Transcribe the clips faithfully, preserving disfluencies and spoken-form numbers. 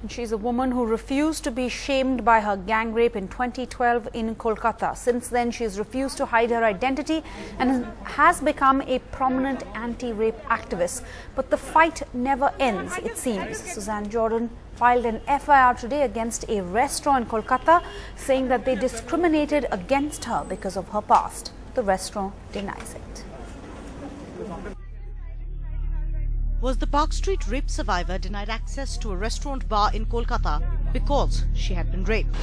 And she's a woman who refused to be shamed by her gang rape in twenty twelve in Kolkata. Since then, she's refused to hide her identity and has become a prominent anti-rape activist. But the fight never ends, it seems. Suzanne Jordan filed an F I R today against a restaurant in Kolkata, saying that they discriminated against her because of her past. The restaurant denies it. Was the Park Street rape survivor denied access to a restaurant bar in Kolkata because she had been raped?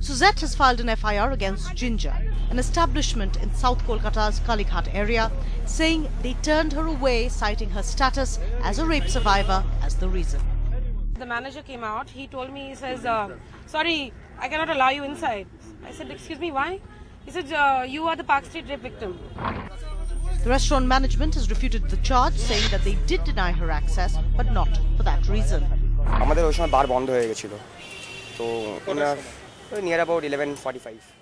Suzette has filed an F I R against Ginger, an establishment in South Kolkata's Kalighat area, saying they turned her away, citing her status as a rape survivor as the reason. The manager came out, he told me, he says, uh, sorry, I cannot allow you inside. I said, excuse me, why? He said, uh, you are the Park Street rape victim. The restaurant management has refuted the charge, saying that they did deny her access, but not for that reason. Near about eleven forty-five.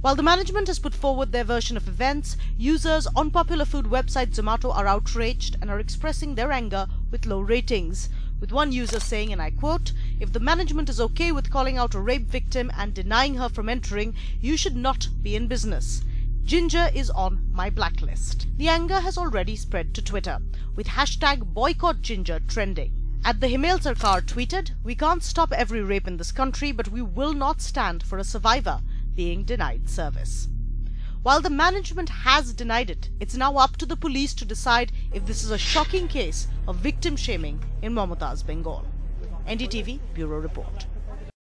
While the management has put forward their version of events, users on popular food website Zomato are outraged and are expressing their anger with low ratings, with one user saying, and I quote, "If the management is okay with calling out a rape victim and denying her from entering, you should not be in business. Ginger is on my blacklist." The anger has already spread to Twitter, with hashtag boycott Ginger trending. At the Himal Sarkar tweeted, "We can't stop every rape in this country, but we will not stand for a survivor being denied service." While the management has denied it, it's now up to the police to decide if this is a shocking case of victim shaming in Mamata's Bengal. N D T V Bureau Report.